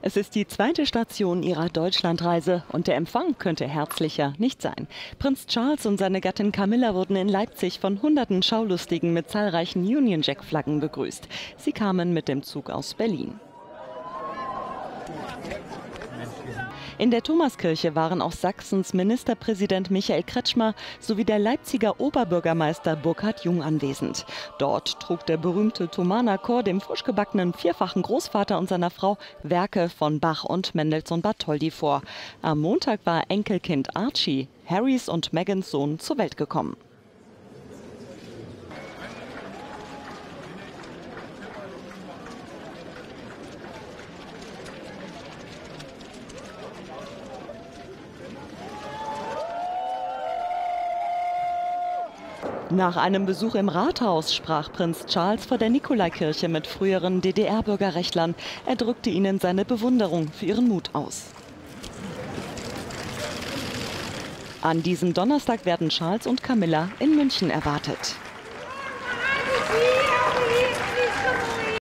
Es ist die zweite Station ihrer Deutschlandreise und der Empfang könnte herzlicher nicht sein. Prinz Charles und seine Gattin Camilla wurden in Leipzig von hunderten Schaulustigen mit zahlreichen Union Jack-Flaggen begrüßt. Sie kamen mit dem Zug aus Berlin. In der Thomaskirche waren auch Sachsens Ministerpräsident Michael Kretschmer sowie der Leipziger Oberbürgermeister Burkhard Jung anwesend. Dort trug der berühmte Thomanerchor dem frischgebackenen vierfachen Großvater und seiner Frau Werke von Bach und Mendelssohn Bartholdy vor. Am Montag war Enkelkind Archie, Harrys und Megans Sohn, zur Welt gekommen. Nach einem Besuch im Rathaus sprach Prinz Charles vor der Nikolaikirche mit früheren DDR-Bürgerrechtlern. Er drückte ihnen seine Bewunderung für ihren Mut aus. An diesem Donnerstag werden Charles und Camilla in München erwartet.